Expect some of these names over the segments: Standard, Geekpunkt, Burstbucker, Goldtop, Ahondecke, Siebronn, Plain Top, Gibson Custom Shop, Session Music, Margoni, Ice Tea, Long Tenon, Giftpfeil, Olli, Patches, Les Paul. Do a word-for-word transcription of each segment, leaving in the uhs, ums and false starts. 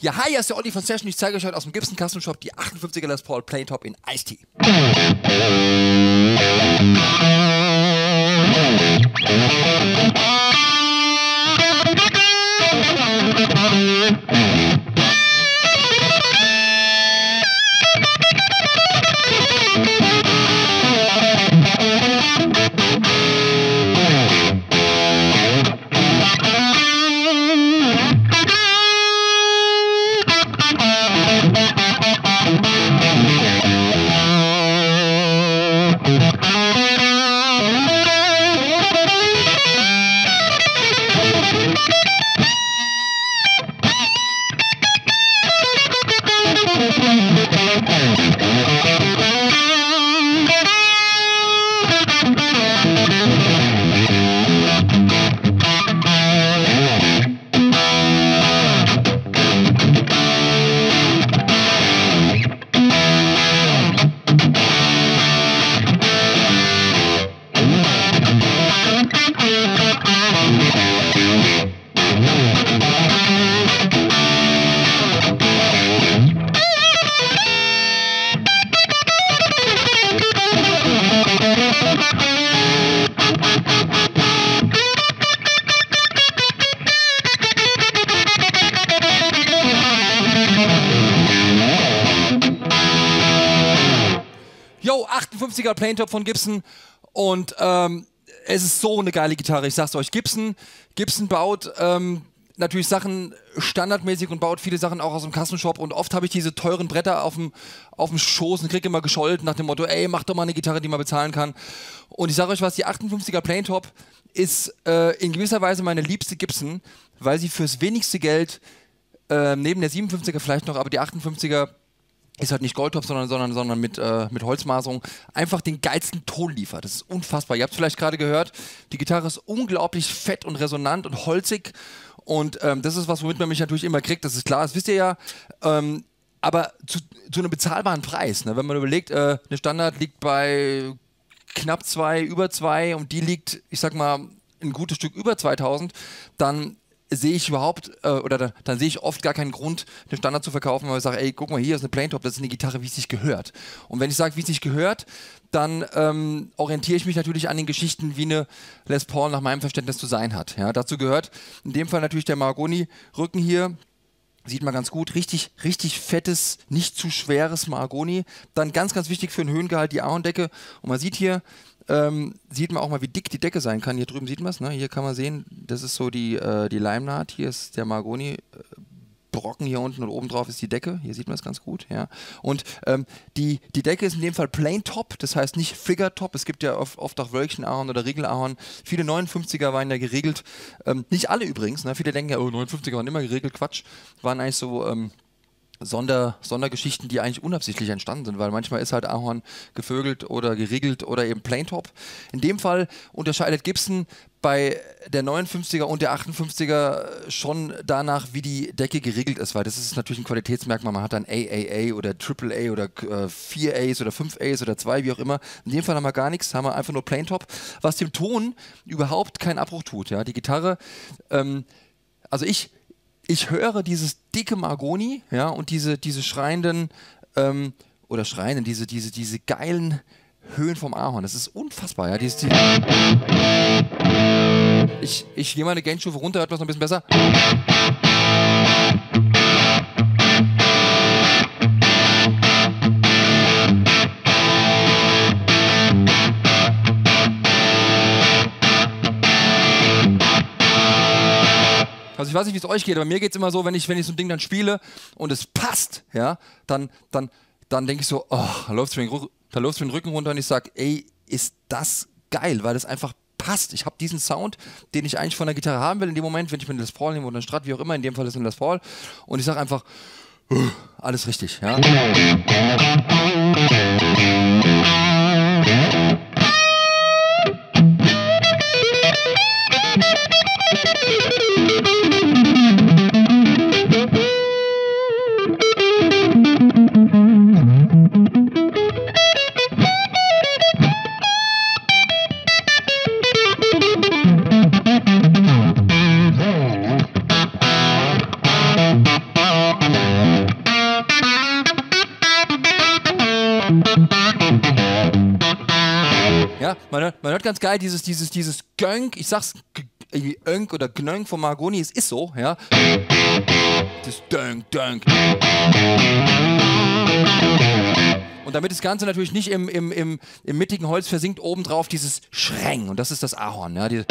Ja, hi, hier ist der Olli von Session. Ich zeige euch heute aus dem Gibson Custom Shop die achtundfünfziger Les Paul Plain Top in Ice Tea. Yo, achtundfünfziger Plain Top von Gibson und ähm, es ist so eine geile Gitarre, ich sag's euch. Gibson, Gibson baut ähm, natürlich Sachen standardmäßig und baut viele Sachen auch aus dem Custom Shop, und oft habe ich diese teuren Bretter auf dem auf dem Schoß und kriege immer gescholten nach dem Motto, ey, mach doch mal eine Gitarre, die man bezahlen kann. Und ich sage euch was, die achtundfünfziger Plain Top ist äh, in gewisser Weise meine liebste Gibson, weil sie fürs wenigste Geld, äh, neben der siebenundfünfziger vielleicht noch, aber die achtundfünfziger ist halt nicht Goldtop, sondern, sondern, sondern mit, äh, mit Holzmaserung, einfach den geilsten Ton liefert. Das ist unfassbar. Ihr habt es vielleicht gerade gehört, die Gitarre ist unglaublich fett und resonant und holzig, und ähm, das ist was, womit man mich natürlich immer kriegt, das ist klar, das wisst ihr ja, ähm, aber zu, zu einem bezahlbaren Preis, ne? Wenn man überlegt, äh, eine Standard liegt bei knapp zwei, über zwei, und die liegt, ich sag mal, ein gutes Stück über zweitausend, dann sehe ich überhaupt, äh, oder da, dann sehe ich oft gar keinen Grund, den Standard zu verkaufen, weil ich sage, ey, guck mal, hier ist eine Plain Top, das ist eine Gitarre, wie es sich gehört. Und wenn ich sage, wie es sich gehört, dann ähm, orientiere ich mich natürlich an den Geschichten, wie eine Les Paul nach meinem Verständnis zu sein hat. Ja, dazu gehört in dem Fall natürlich der Margoni-Rücken hier, sieht man ganz gut, richtig, richtig fettes, nicht zu schweres Margoni. Dann ganz, ganz wichtig für den Höhengehalt die Ahondecke, und man sieht hier, Ähm, sieht man auch mal, wie dick die Decke sein kann. Hier drüben sieht man es, ne? Hier kann man sehen, das ist so die, äh, die Leimnaht, hier ist der Margoni, äh, Brocken hier unten, und oben drauf ist die Decke, hier sieht man es ganz gut. Ja. Und ähm, die, die Decke ist in dem Fall Plain Top, das heißt nicht Figure Top, es gibt ja oft, oft auch Wölkchen-Ahorn oder Riegel-Ahorn, viele neunundfünfziger waren ja geregelt, ähm, nicht alle übrigens, ne? Viele denken ja, oh, neunundfünfziger waren immer geregelt, Quatsch, waren eigentlich so... Ähm, Sonder, Sondergeschichten, die eigentlich unabsichtlich entstanden sind, weil manchmal ist halt Ahorn gevögelt oder geriegelt oder eben Plain Top. In dem Fall unterscheidet Gibson bei der neunundfünfziger und der achtundfünfziger schon danach, wie die Decke geriegelt ist, weil das ist natürlich ein Qualitätsmerkmal. Man hat dann A A A oder Triple A oder äh, vier A's oder fünf A's oder zwei, wie auch immer. In dem Fall haben wir gar nichts, haben wir einfach nur Plain Top, was dem Ton überhaupt keinen Abbruch tut. Ja? Die Gitarre, ähm, also ich... Ich höre dieses dicke Margoni, ja, und diese, diese schreienden, ähm, oder schreienden, diese, diese, diese geilen Höhen vom Ahorn. Das ist unfassbar, ja. Dieses, die ich ich gehe mal eine Gainstufe runter, hört man es noch ein bisschen besser. Also ich weiß nicht, wie es euch geht, aber mir geht es immer so, wenn ich, wenn ich so ein Ding dann spiele und es passt, ja, dann, dann, dann denke ich so, oh, da läuft es mir, da läuft's mir den Rücken runter, und ich sage, ey, ist das geil, weil das einfach passt. Ich habe diesen Sound, den ich eigentlich von der Gitarre haben will, in dem Moment, wenn ich mir eine Les Paul nehme oder einen Strat, wie auch immer, in dem Fall ist es eine Les Paul, und ich sage einfach, oh, alles richtig, ja. man hört, man hört ganz geil dieses, dieses, dieses Gönk, ich sag's Gönk oder Gnönk von Margoni, es ist so, ja. Das Dönk, Dönk. Und damit das Ganze natürlich nicht im, im, im, im mittigen Holz versinkt, obendrauf dieses Schreng. Und das ist das Ahorn. Ja, dieses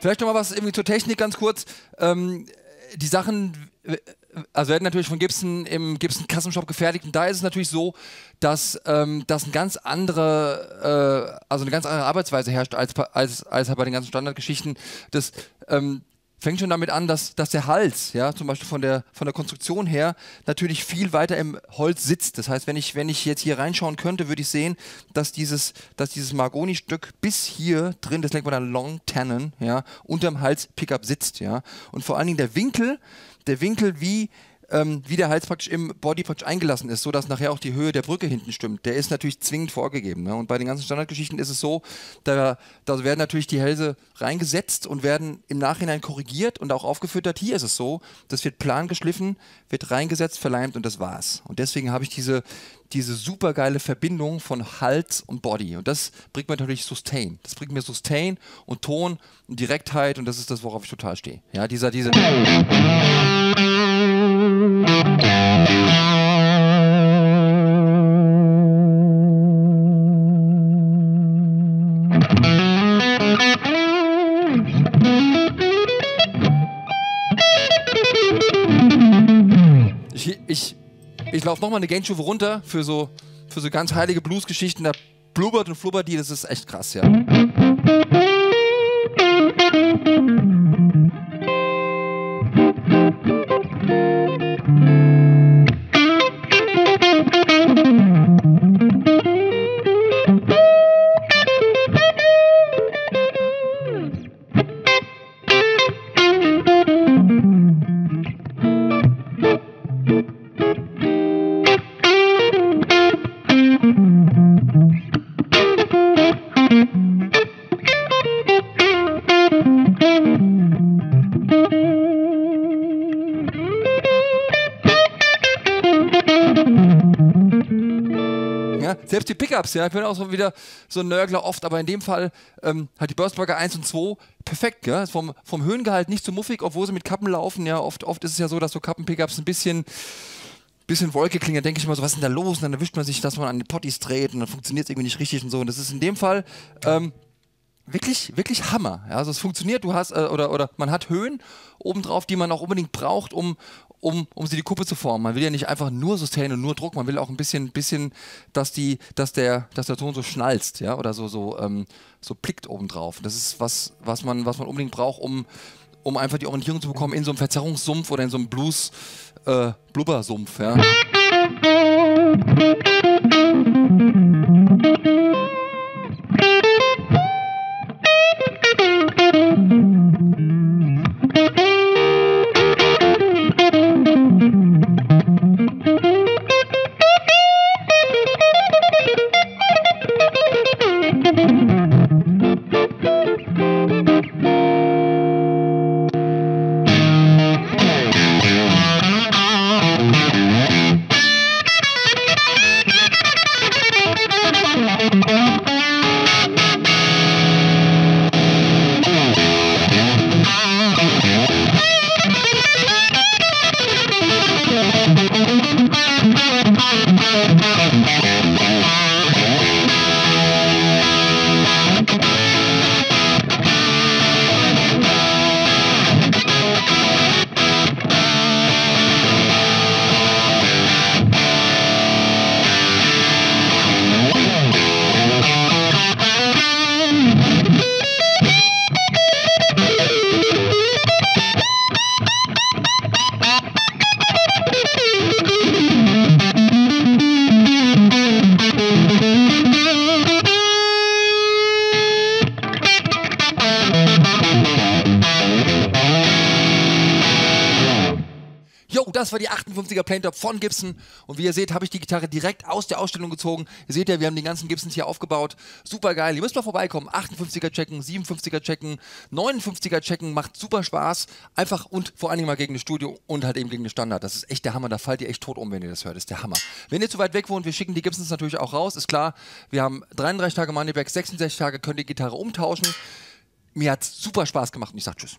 Vielleicht nochmal was irgendwie zur Technik ganz kurz. Ähm, die Sachen also werden natürlich von Gibson im Gibson Custom Shop gefertigt. Und da ist es natürlich so, dass, ähm, dass eine, ganz andere, äh, also eine ganz andere Arbeitsweise herrscht als, als, als halt bei den ganzen Standardgeschichten. Das ähm, fängt schon damit an, dass, dass der Hals, ja, zum Beispiel von der, von der Konstruktion her, natürlich viel weiter im Holz sitzt. Das heißt, wenn ich, wenn ich jetzt hier reinschauen könnte, würde ich sehen, dass dieses, dass dieses Margoni-Stück bis hier drin, das nennt man dann Long Tenon, ja, unterm Hals-Pickup sitzt. Ja. Und vor allen Dingen der Winkel, der Winkel, wie, ähm, wie der Hals praktisch im Body praktisch eingelassen ist, sodass nachher auch die Höhe der Brücke hinten stimmt, der ist natürlich zwingend vorgegeben. Ne? Und bei den ganzen Standardgeschichten ist es so, da, da werden natürlich die Hälse reingesetzt und werden im Nachhinein korrigiert und auch aufgefüttert. Hier ist es so, das wird plan geschliffen, wird reingesetzt, verleimt und das war's. Und deswegen habe ich diese, diese super geile Verbindung von Hals und Body. Und das bringt mir natürlich Sustain. Das bringt mir Sustain und Ton und Direktheit und das ist das, worauf ich total stehe. Ja, dieser, diese... Ich, ich, ich laufe nochmal eine Gainstufe runter für so, für so ganz heilige Blues-Geschichten. Da blubbert und flubbert die, das ist echt krass, ja. Selbst die Pickups, ja, ich bin auch so wieder so ein Nörgler oft, aber in dem Fall ähm, hat die Burstbucker eins und zwei perfekt, ja, ist vom, vom Höhengehalt nicht so muffig, obwohl sie mit Kappen laufen, ja, oft, oft ist es ja so, dass so Kappen-Pickups ein bisschen, bisschen Wolke klingen, da denke ich immer so, was ist denn da los? Und dann erwischt man sich, dass man an die Potties dreht und dann funktioniert es irgendwie nicht richtig und so und das ist in dem Fall ähm, wirklich, wirklich Hammer, ja, also es funktioniert, du hast, äh, oder, oder man hat Höhen obendrauf, die man auch unbedingt braucht, um Um, um sie die Kuppe zu formen. Man will ja nicht einfach nur Sustain und nur Druck, man will auch ein bisschen, bisschen dass, die, dass, der, dass der Ton so schnalzt, ja, oder so, so, ähm, so blickt obendrauf. Das ist was, was, man, was man unbedingt braucht, um, um einfach die Orientierung zu bekommen in so einem Verzerrungssumpf oder in so einem Blues-Blubbersumpf. Äh, ja. Und das war die achtundfünfziger Plain Top von Gibson. Und wie ihr seht, habe ich die Gitarre direkt aus der Ausstellung gezogen. Ihr seht ja, wir haben den ganzen Gibsons hier aufgebaut. Super geil. Ihr müsst mal vorbeikommen. achtundfünfziger checken, siebenundfünfziger checken, neunundfünfziger checken. Macht super Spaß. Einfach und vor allen Dingen mal gegen das Studio und halt eben gegen den Standard. Das ist echt der Hammer. Da fallt ihr echt tot um, wenn ihr das hört. Das ist der Hammer. Wenn ihr zu weit weg wohnt, wir schicken die Gibsons natürlich auch raus. Ist klar, wir haben dreiunddreißig Tage Moneyback, sechsundsechzig Tage könnt ihr die Gitarre umtauschen. Mir hat es super Spaß gemacht und ich sage tschüss.